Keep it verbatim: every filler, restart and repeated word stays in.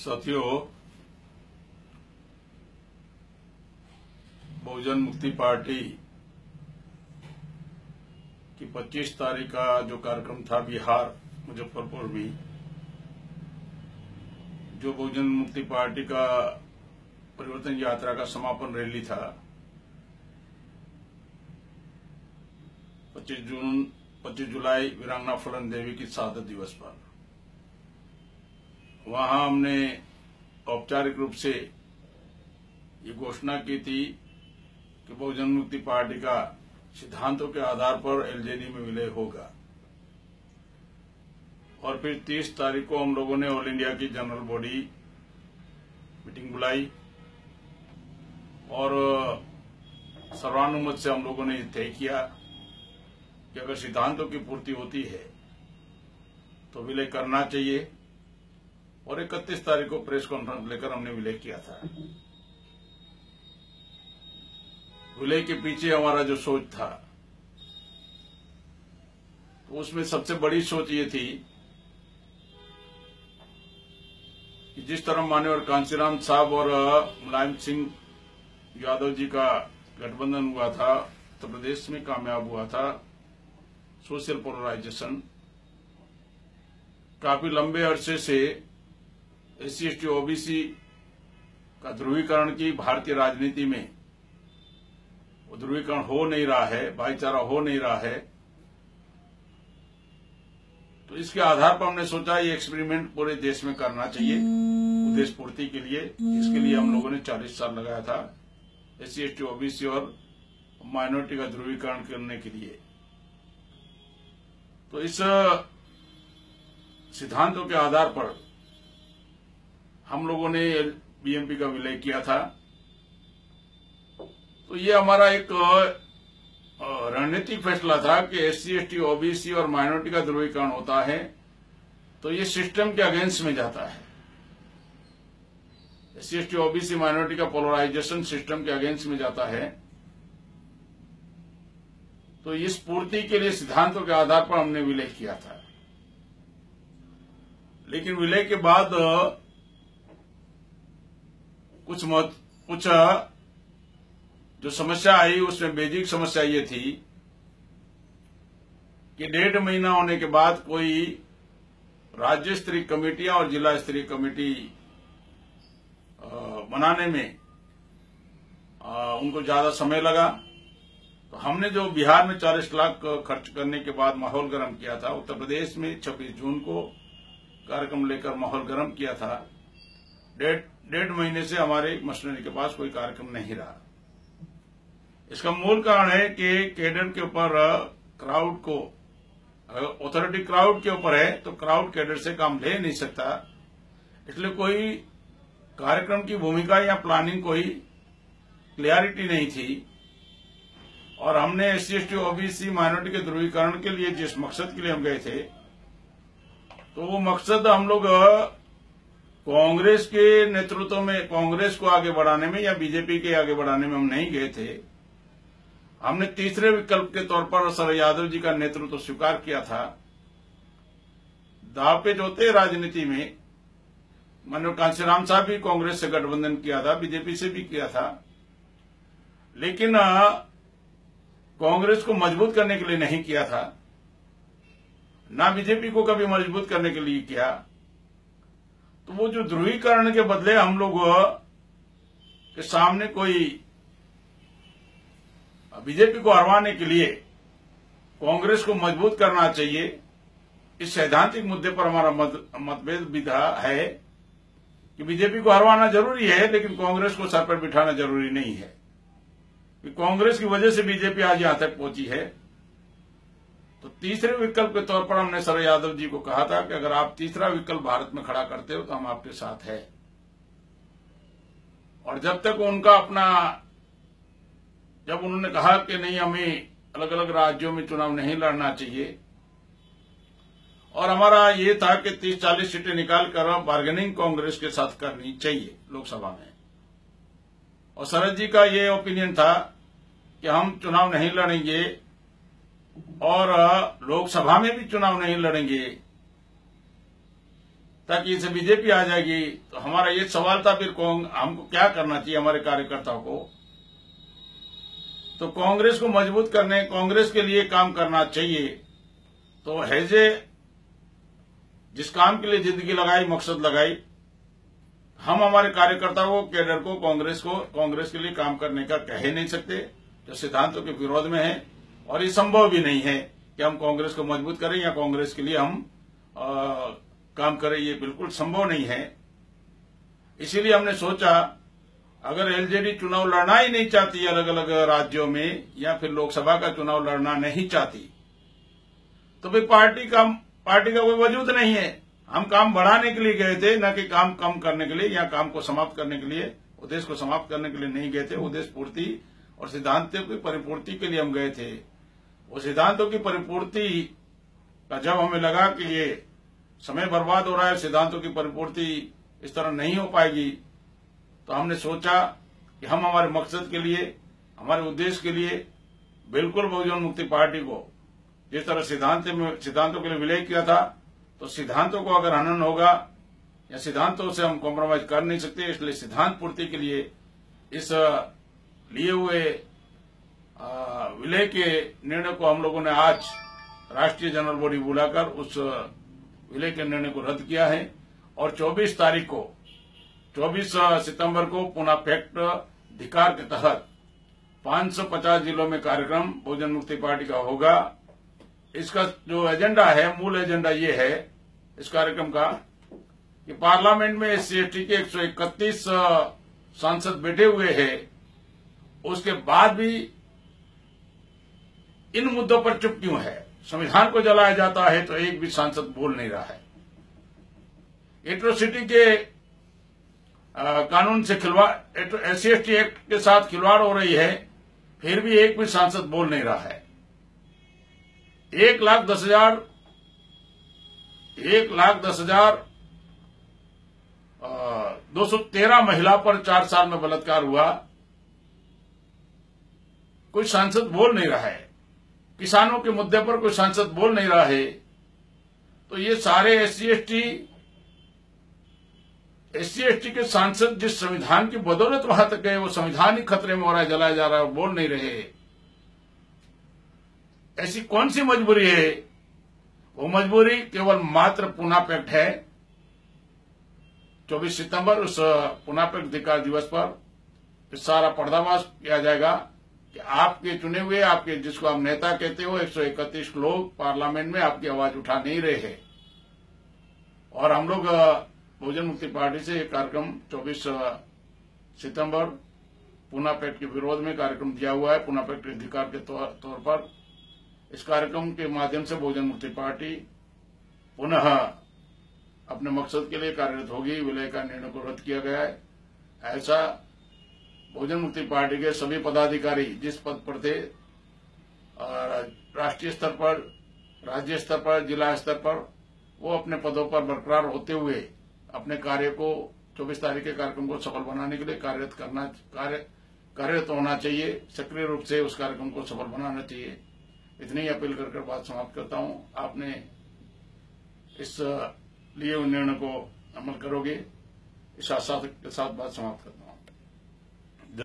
साथियों, बहुजन मुक्ति पार्टी की पच्चीस तारीख का जो कार्यक्रम था बिहार मुजफ्फरपुर में, जो बहुजन मुक्ति पार्टी का परिवर्तन यात्रा का समापन रैली था पच्चीस जून पच्चीस जुलाई वीरांगना फूलन देवी की शहादत दिवस पर, वहां हमने औपचारिक रूप से ये घोषणा की थी कि बहुजन मुक्ति पार्टी का सिद्धांतों के आधार पर एलजेडी में विलय होगा। और फिर तीस तारीख को हम लोगों ने ऑल इंडिया की जनरल बॉडी मीटिंग बुलाई और सर्वानुमत से हम लोगों ने तय किया कि अगर सिद्धांतों की पूर्ति होती है तो विलय करना चाहिए। और इकतीस तारीख को प्रेस कॉन्फ्रेंस लेकर हमने विलय किया था। विलय के पीछे हमारा जो सोच था, तो उसमें सबसे बड़ी सोच ये थी कि जिस तरह माननीय कांशीराम साहब और मुलायम सिंह यादव जी का गठबंधन हुआ था, उत्तर प्रदेश में कामयाब हुआ था, सोशल पोलराइजेशन काफी लंबे अरसे से S C S T OBC का ध्रुवीकरण की भारतीय राजनीति में ध्रुवीकरण हो नहीं रहा है, भाईचारा हो नहीं रहा है। तो इसके आधार पर हमने सोचा ये एक्सपेरिमेंट पूरे देश में करना चाहिए उद्देश्य पूर्ति के लिए। इसके लिए हम लोगों ने चालीस साल लगाया था S C S T OBC और माइनॉरिटी का ध्रुवीकरण करने के लिए। तो इस सिद्धांतों के आधार पर हम लोगों ने बीएमपी का विलय किया था। तो ये हमारा एक रणनीतिक फैसला था कि S C S T OBC और माइनॉरिटी का ध्रुवीकरण होता है तो ये सिस्टम के अगेंस्ट में जाता है। S C S T OBC minority का पोलराइजेशन सिस्टम के अगेंस्ट में जाता है। तो इस पूर्ति के लिए सिद्धांतों के आधार पर हमने विलय किया था। लेकिन विलय के बाद कुछ मत, कुछ जो समस्या आई, उसमें बेसिक समस्या ये थी कि डेढ़ महीना होने के बाद कोई राज्य स्तरीय कमेटियां और जिला स्तरीय कमेटी बनाने में उनको ज्यादा समय लगा। तो हमने जो बिहार में चालीस लाख खर्च करने के बाद माहौल गर्म किया था, उत्तर प्रदेश में छब्बीस जून को कार्यक्रम लेकर माहौल गर्म किया था, डेढ़ डेढ़ महीने से हमारे मशीनरी के पास कोई कार्यक्रम नहीं रहा। इसका मूल कारण है कि कैडर के ऊपर क्राउड को, अगर ऑथोरिटी क्राउड के ऊपर है तो क्राउड कैडर से काम ले नहीं सकता, इसलिए कोई कार्यक्रम की भूमिका या प्लानिंग कोई क्लियरिटी नहीं थी। और हमने S C S T OBC minority के ध्रुवीकरण के लिए जिस मकसद के लिए हम गए थे, तो वो मकसद हम लोग कांग्रेस के नेतृत्व में, कांग्रेस को आगे बढ़ाने में या बीजेपी के आगे बढ़ाने में हम नहीं गए थे। हमने तीसरे विकल्प के तौर पर शरद यादव जी का नेतृत्व स्वीकार किया था। दांवपेच होते राजनीति में, माननीय कांशीराम साहब भी कांग्रेस से गठबंधन किया था, बीजेपी से भी किया था, लेकिन कांग्रेस को मजबूत करने के लिए नहीं किया था, ना बीजेपी को कभी मजबूत करने के लिए किया। तो वो जो ध्रुवीकरण के बदले हम लोग के सामने कोई बीजेपी को हरवाने के लिए कांग्रेस को मजबूत करना चाहिए, इस सैद्धांतिक मुद्दे पर हमारा मतभेद भी है कि बीजेपी को हरवाना जरूरी है लेकिन कांग्रेस को सर पर बिठाना जरूरी नहीं है। कांग्रेस की वजह से बीजेपी आज यहां तक पहुंची है। तो तीसरे विकल्प के तौर पर हमने शरद यादव जी को कहा था कि अगर आप तीसरा विकल्प भारत में खड़ा करते हो तो हम आपके साथ हैं। और जब तक उनका अपना, जब उन्होंने कहा कि नहीं, हमें अलग अलग राज्यों में चुनाव नहीं लड़ना चाहिए, और हमारा ये था कि तीस चालीस सीटें निकालकर बार्गेनिंग कांग्रेस के साथ करनी चाहिए लोकसभा में। और शरद जी का ये ओपिनियन था कि हम चुनाव नहीं लड़ेंगे और लोकसभा में भी चुनाव नहीं लड़ेंगे, ताकि इसे बीजेपी आ जाएगी। तो हमारा ये सवाल था, फिर हमको क्या करना चाहिए हमारे कार्यकर्ताओं को? तो कांग्रेस को मजबूत करने, कांग्रेस के लिए काम करना चाहिए। तो हैजे जिस काम के लिए जिंदगी लगाई, मकसद लगाई, हम हमारे कार्यकर्ताओं को, कैडर को, कांग्रेस को कांग्रेस के लिए काम करने का कह ही नहीं सकते, जो सिद्धांतों के विरोध में है। और ये संभव भी नहीं है कि हम कांग्रेस को मजबूत करें या कांग्रेस के लिए हम आ, काम करें, ये बिल्कुल संभव नहीं है। इसीलिए हमने सोचा, अगर एलजेडी चुनाव लड़ना ही नहीं चाहती अलग अलग राज्यों में, या फिर लोकसभा का चुनाव लड़ना नहीं चाहती, तो भाई पार्टी का पार्टी का कोई वजूद नहीं है। हम काम बढ़ाने के लिए गए थे, न कि काम कम करने के लिए या काम को समाप्त करने के लिए, उद्देश्य को समाप्त करने के लिए नहीं गए थे। उद्देश्य पूर्ति और सिद्धांतों की परिपूर्ति के लिए हम गए थे। वो सिद्धांतों की परिपूर्ति का जब हमें लगा कि ये समय बर्बाद हो रहा है, सिद्धांतों की परिपूर्ति इस तरह नहीं हो पाएगी, तो हमने सोचा कि हम हमारे मकसद के लिए, हमारे उद्देश्य के लिए बिल्कुल बहुजन मुक्ति पार्टी को, जिस तरह सिद्धांत में सिद्धांतों के लिए विलय किया था, तो सिद्धांतों को अगर हनन होगा या सिद्धांतों से हम कॉम्प्रोमाइज कर नहीं सकते, इसलिए सिद्धांत पूर्ति के लिए इस लिए हुए विलय के निर्णय को हम लोगों ने आज राष्ट्रीय जनरल बॉडी बुलाकर उस विलय के निर्णय को रद्द किया है। और चौबीस तारीख को, चौबीस सितंबर को पुनः फैक्ट अधिकार के तहत पांच सौ पचास जिलों में कार्यक्रम बहुजन मुक्ति पार्टी का होगा। इसका जो एजेंडा है, मूल एजेंडा ये है इस कार्यक्रम का कि पार्लियामेंट में एस सी एस टी के एक सौ इकतीस सांसद बैठे हुए हैं, उसके बाद भी इन मुद्दों पर चुप क्यों है? संविधान को जलाया जाता है तो एक भी सांसद बोल नहीं रहा है। एट्रोसिटी के आ, कानून से खिलवाड़, S C S T act के साथ खिलवाड़ हो रही है, फिर भी एक भी सांसद बोल नहीं रहा है। एक लाख दस हजार एक लाख दस हजार दो सौ तेरह महिला पर चार साल में बलात्कार हुआ, कोई सांसद बोल नहीं रहा है। किसानों के मुद्दे पर कोई सांसद बोल नहीं रहा है। तो ये सारे S C S T S C S T के सांसद जिस संविधान की बदौलत वहां तक गए, वो संविधान ही खतरे में हो रहा है, जलाया जा रहा है और बोल नहीं रहे। ऐसी कौन सी मजबूरी है? वो मजबूरी केवल मात्र पुणे पैक्ट है। चौबीस सितंबर उस पुणे पैक्ट अधिकार दिवस पर सारा पर्दाफाश किया जाएगा कि आपके चुने हुए, आपके जिसको आप नेता कहते हो, एक सौ इकतीस लोग पार्लियामेंट में आपकी आवाज उठा नहीं रहे हैं। और हम लोग बहुजन मुक्ति पार्टी से ये कार्यक्रम चौबीस सितंबर पुणे पैक्ट के विरोध में कार्यक्रम दिया हुआ है। पुणे पैक्ट अधिकार के तौर पर इस कार्यक्रम के माध्यम से बहुजन मुक्ति पार्टी पुनः अपने मकसद के लिए कार्यरत होगी। विलय का निर्णय को रद्द किया गया है। ऐसा बहुजन मुक्ति पार्टी के सभी पदाधिकारी जिस पद पर थे, राष्ट्रीय स्तर पर, राज्य स्तर पर, जिला स्तर पर, वो अपने पदों पर बरकरार होते हुए अपने कार्य को, चौबीस तारीख के कार्यक्रम को सफल बनाने के लिए कार्यरत करना कार्य कार्यरत होना चाहिए। सक्रिय रूप से उस कार्यक्रम को सफल बनाना चाहिए। इतनी ही अपील कर कर बात समाप्त करता हूं। आपने इस लिए उन निर्णय को अमल करोगे, इस आशा के साथ बात समाप्त करता हूं।